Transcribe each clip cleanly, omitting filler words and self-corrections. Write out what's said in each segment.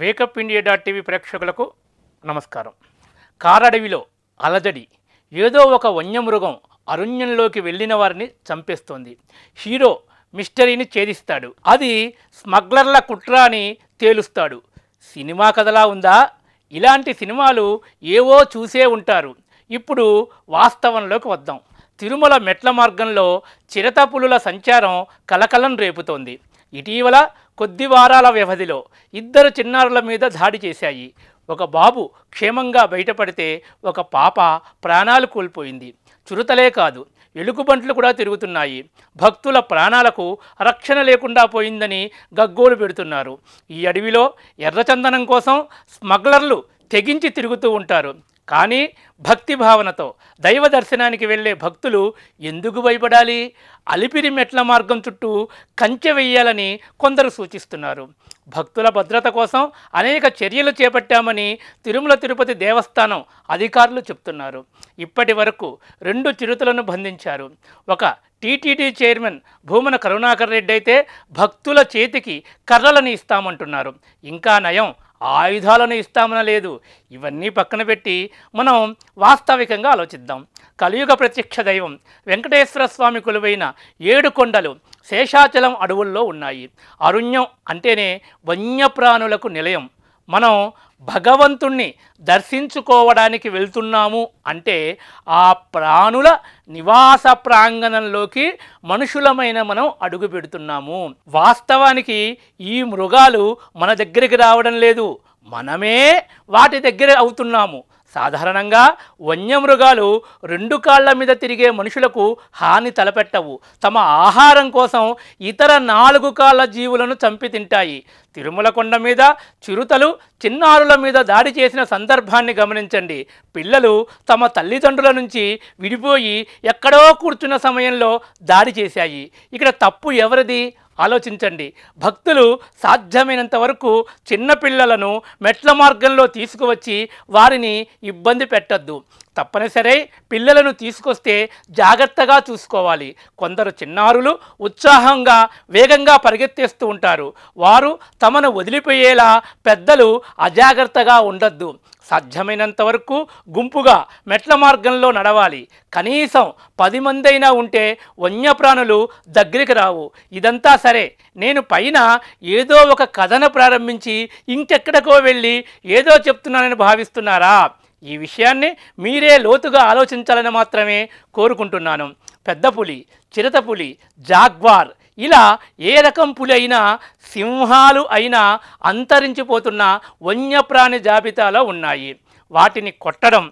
వేకప్ఇండియా.tv ప్రేక్షకులకు నమస్కారం. కారడవిలో అలజడి, ఏదో ఒక వన్యమృగం అరణ్యంలోకి వెళ్ళిన వారిని చంపేస్తోంది. హీరో మిస్టరీని ఛేదిస్తాడు, అది స్మగ్లర్ల కుట్ర అని తేలుస్తాడు. సినిమా కథలా ఉందా? ఇలాంటి సినిమాలు ఏవో చూసే ఉంటారు. ఇప్పుడు వాస్తవంలోకి వద్దాం. తిరుమల మెట్ల మార్గంలో చిరుతపులుల సంచారం కలకలం రేపుతోంది. ఇటీవల కొద్ది వారాల వ్యవధిలో ఇద్దరు చిన్నారుల మీద దాడి చేశాయి. ఒక బాబు క్షేమంగా బయటపడితే ఒక పాప ప్రాణాలు కోల్పోయింది. చిరుతలే కాదు, ఎలుగుబంట్లు కూడా తిరుగుతున్నాయి. భక్తుల ప్రాణాలకు రక్షణ లేకుండా పోయిందని గగ్గోలు పెడుతున్నారు. ఈ అడవిలో ఎర్రచందనం కోసం స్మగ్లర్లు తెగించి తిరుగుతూ ఉంటారు. కానీ భక్తి భావనతో దైవ దర్శనానికి వెళ్ళే భక్తులు ఎందుకు భయపడాలి? అలిపిరి మెట్ల మార్గం చుట్టూ కంచె వేయాలని కొందరు సూచిస్తున్నారు. భక్తుల భద్రత కోసం అనేక చర్యలు చేపట్టామని తిరుమల తిరుపతి దేవస్థానం అధికారులు చెప్తున్నారు. ఇప్పటి వరకు 2 చిరుతలను బంధించారు. ఒక టీటీడీ చైర్మన్ భూమన కరుణాకర్ రెడ్డి అయితే భక్తుల చేతికి కర్రలను ఇస్తామంటున్నారు. ఇంకా నయం ఆయుధాలను ఇస్తామన లేదు. ఇవన్నీ పక్కన పెట్టి మనం వాస్తవికంగా ఆలోచిద్దాం. కలియుగ ప్రత్యక్ష దైవం వెంకటేశ్వర స్వామి కొలువైన 7 కొండలు శేషాచలం అడవుల్లో ఉన్నాయి. అరణ్యం అంటేనే వన్యప్రాణులకు నిలయం. మనం భగవంతుణ్ణి దర్శించుకోవడానికి వెళ్తున్నాము అంటే ఆ ప్రాణుల నివాస ప్రాంగణంలోకి మనుషులమైన మనం అడుగు పెడుతున్నాము. వాస్తవానికి ఈ మృగాలు మన దగ్గరికి రావడం లేదు, మనమే వాటి దగ్గర అవుతున్నాము. సాధారణంగా వన్యమృగాలు 2 కాళ్ల మీద తిరిగే మనుషులకు హాని తలపెట్టవు. తమ ఆహారం కోసం ఇతర 4 కాళ్ల జీవులను చంపి తింటాయి. తిరుమల కొండ మీద చిరుతలు చిన్నారుల మీద దాడి చేసిన సందర్భాన్ని గమనించండి. పిల్లలు తమ తల్లిదండ్రుల నుంచి విడిపోయి ఎక్కడో కూర్చున్న సమయంలో దాడి చేశాయి. ఇక్కడ తప్పు ఎవరిది? ఆలోచించండి. భక్తులు సాధ్యమైనంత వరకు చిన్నపిల్లలను మెట్ల మార్గంలో తీసుకువచ్చి వారిని ఇబ్బంది పెట్టద్దు. తప్పనిసరి పిల్లలను తీసుకొస్తే జాగ్రత్తగా చూసుకోవాలి. కొందరు చిన్నారులు ఉత్సాహంగా వేగంగా పరిగెత్తేస్తూ ఉంటారు. వారు తమను వదిలిపోయేలా పెద్దలు అజాగ్రత్తగా ఉండద్దు. సాధ్యమైనంత వరకు గుంపుగా మెట్ల మార్గంలో నడవాలి. కనీసం 10 మంది అయినా ఉంటే వన్యప్రాణులు దగ్గరికి రావు. ఇదంతా సరే, నేను పైన ఏదో ఒక కథను ప్రారంభించి ఇంకెక్కడికో వెళ్ళి ఏదో చెప్తున్నానని భావిస్తున్నారా? ఈ విషయాన్ని మీరే లోతుగా ఆలోచించాలని మాత్రమే కోరుకుంటున్నాను. పెద్ద పులి, చిరుతపులి, జాగ్వార్, ఇలా ఏ రకం పులి అయినా సింహాలు అయినా అంతరించిపోతున్న వన్యప్రాణి జాబితాలో ఉన్నాయి. వాటిని కొట్టడం,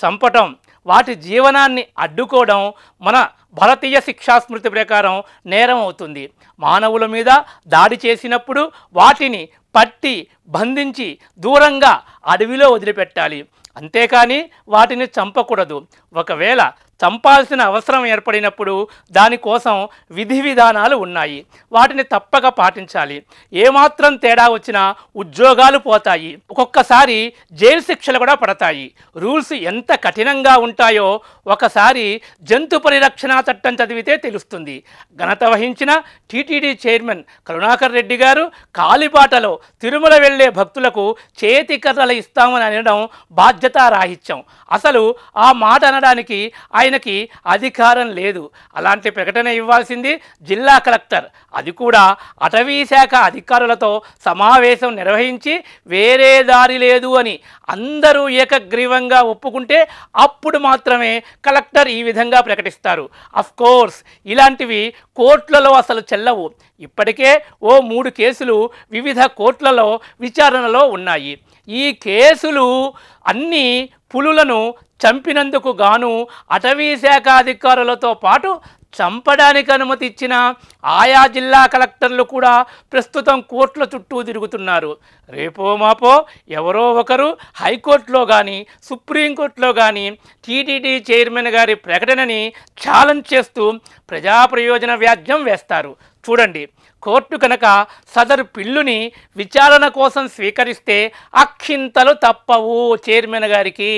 చంపటం, వాటి జీవనాన్ని అడ్డుకోవడం మన భారతీయ శిక్షాస్మృతి ప్రకారం నేరం అవుతుంది. మానవుల మీద దాడి చేసినప్పుడు వాటిని పట్టి బంధించి దూరంగా అడవిలో వదిలిపెట్టాలి. అంతేకాని వాటిని చంపకూడదు. ఒకవేళ చంపాల్సిన అవసరం ఏర్పడినప్పుడు దానికోసం విధి విధానాలు ఉన్నాయి. వాటిని తప్పక పాటించాలి. ఏమాత్రం తేడా వచ్చినా ఉద్యోగాలు పోతాయి. ఒక్కొక్కసారి జైలు శిక్షలు కూడా పడతాయి. రూల్స్ ఎంత కఠినంగా ఉంటాయో ఒకసారి జంతు పరిరక్షణ చట్టం చదివితే తెలుస్తుంది. ఘనత వహించిన టీటీడీ చైర్మన్ కరుణాకర్ రెడ్డి గారు కాలిబాటలో తిరుమల వెళ్లే భక్తులకు చేతికర్రలు ఇస్తామని అనడం బాధ్యతారాహిత్యం. అసలు ఆ మాట అనడానికి ఆయనకి అధికారం లేదు. అలాంటి ప్రకటన ఇవ్వాల్సింది జిల్లా కలెక్టర్. అది కూడా అటవీ శాఖ అధికారులతో సమావేశం నిర్వహించి వేరే దారి లేదు అని అందరూ ఏకగ్రీవంగా ఒప్పుకుంటే అప్పుడు మాత్రమే కలెక్టర్ ఈ విధంగా ప్రకటిస్తారు. అఫ్కోర్స్ ఇలాంటివి కోర్టులలో అసలు చెల్లవు. ఇప్పటికే ఓ 3 కేసులు వివిధ కోర్టులలో విచారణలో ఉన్నాయి. ఈ కేసులు అన్నీ పులులను చంపినందుకు గాను అటవీ శాఖ అధికారులతో పాటు చంపడానికి అనుమతి ఇచ్చిన ఆయా జిల్లా కలెక్టర్లు కూడా ప్రస్తుతం కోర్టుల చుట్టూ తిరుగుతున్నారు. రేపో మాపో ఎవరో ఒకరు హైకోర్టులో కానీ సుప్రీంకోర్టులో కానీ టీటీడీ చైర్మన్ గారి ప్రకటనని ఛాలెంజ్ చేస్తూ ప్రజా ప్రయోజన వ్యాజ్యం వేస్తారు. చూడండి, కోర్టు కనుక సదరు పిల్లుని విచారణ కోసం స్వీకరిస్తే అక్షింతలు తప్పవు చైర్మన్ గారికి.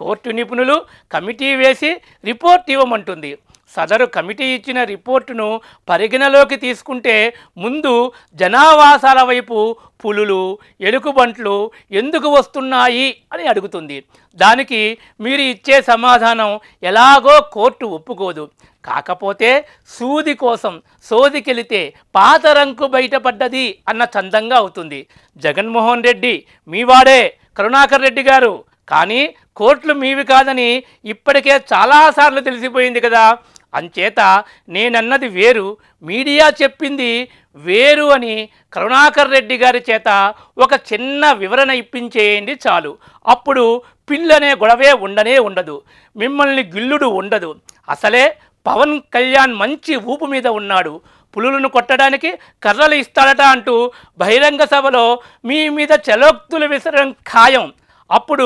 కోర్టు నిపుణులు కమిటీ వేసి రిపోర్ట్ ఇవ్వమంటుంది. సదరు కమిటీ ఇచ్చిన రిపోర్టును పరిగణలోకి తీసుకుంటే ముందు జనావాసాల వైపు పులులు ఎలుకబంట్లు ఎందుకు వస్తున్నాయి అని అడుగుతుంది. దానికి మీరు ఇచ్చే సమాధానం ఎలాగో కోర్టు ఒప్పుకోదు. కాకపోతే సూది కోసం సోదికెళితే పాత రంకు బయటపడ్డది అన్న చందంగా అవుతుంది. జగన్మోహన్ రెడ్డి మీవాడే, కరుణాకర్ రెడ్డి గారు, కానీ కోర్టులు మీవి కాదని ఇప్పటికే చాలాసార్లు తెలిసిపోయింది కదా. అంచేత నేనన్నది వేరు, మీడియా చెప్పింది వేరు అని కరుణాకర్ రెడ్డి గారి చేత ఒక చిన్న వివరణ ఇప్పించేయండి చాలు. అప్పుడు పిల్లనే గొడవే ఉండనే ఉండదు, మిమ్మల్ని గిల్లుడు ఉండదు. అసలే పవన్ కళ్యాణ్ మంచి ఊపు మీద ఉన్నాడు, పులులను కొట్టడానికి కర్రలు ఇస్తాడట అంటూ బహిరంగ సభలో మీ మీద చలోక్తులు విసరడం ఖాయం. అప్పుడు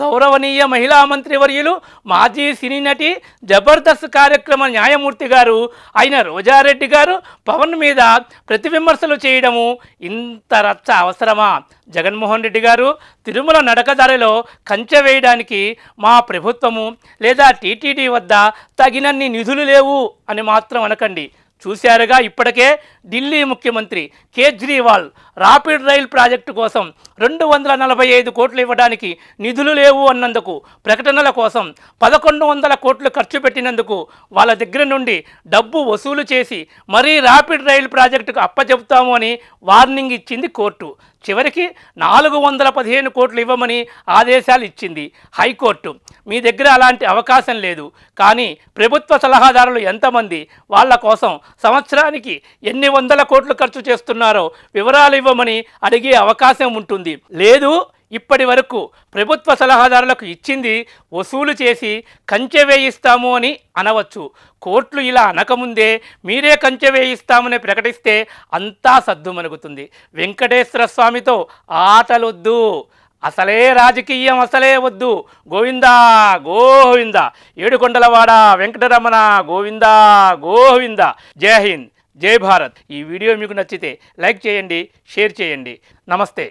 గౌరవనీయ మహిళా మంత్రివర్యులు, మాజీ సినీ నటి, జబర్దస్త్ కార్యక్రమ న్యాయమూర్తి గారు అయిన రోజారెడ్డి గారు పవన్ మీద ప్రతివిమర్శలు చేయడము ఇంత రచ్చ అవసరమా? జగన్మోహన్ రెడ్డి గారు, తిరుమల నడకదారిలో కంచె వేయడానికి మా ప్రభుత్వము లేదా టీటీడీ వద్ద తగినన్ని నిధులు లేవు అని మాత్రం అనకండి. చూశారుగా, ఇప్పటికే ఢిల్లీ ముఖ్యమంత్రి కేజ్రీవాల్ రాపిడ్ రైల్ ప్రాజెక్టు కోసం 245 కోట్లు ఇవ్వడానికి నిధులు లేవు అన్నందుకు, ప్రకటనల కోసం 1100 కోట్లు ఖర్చు పెట్టినందుకు వాళ్ళ దగ్గర నుండి డబ్బు వసూలు చేసి మరీ రాపిడ్ రైల్ ప్రాజెక్టుకు అప్పచెబుతాము అని వార్నింగ్ ఇచ్చింది కోర్టు. చివరికి 415 కోట్లు ఇవ్వమని ఆదేశాలు ఇచ్చింది హైకోర్టు. మీ దగ్గర అలాంటి అవకాశం లేదు, కానీ ప్రభుత్వ సలహాదారులు ఎంతమంది వాళ్ళ కోసం సంవత్సరానికి ఎన్ని వందల కోట్లు ఖర్చు చేస్తున్నారో వివరాలు ఇవ్వమని అడిగే అవకాశం ఉంటుంది. లేదు, ఇప్పటి వరకు ప్రభుత్వ సలహాదారులకు ఇచ్చింది వసూలు చేసి కంచె వేయిస్తాము అని అనవచ్చు. కోర్టులు ఇలా అనకముందే మీరే కంచె వేయిస్తామని ప్రకటిస్తే అంతా సద్దుమణుగుతుంది. వెంకటేశ్వర స్వామితో ఆటలొద్దు, అసలే రాజకీయం అసలే వద్దు. గోవిందా గోవిందా, ఏడుకొండలవాడ వెంకటరమణ గోవిందా గోవిందా. జై హింద్, జై భారత్. ఈ వీడియో మీకు నచ్చితే లైక్ చేయండి, షేర్ చేయండి. నమస్తే.